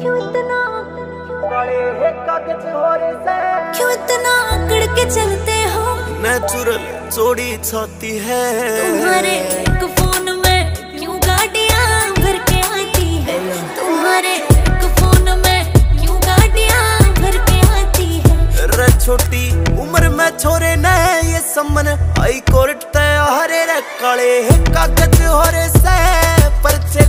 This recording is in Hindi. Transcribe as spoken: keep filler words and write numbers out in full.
क्यों इतना बड़े है कागज होरे से, क्यों इतना अकड़ के चलते हो। नेचुरल जोड़ी छाती है तुम्हारे एक फोन में, क्यों गाड़ियां भर के आती है तुम्हारे एक फोन में, क्यों गाड़ियां भर के आती है। रे छोटी उम्र में छोरे न ये समन हाई कोर्ट तय हरे रे काले है कागज होरे से परचे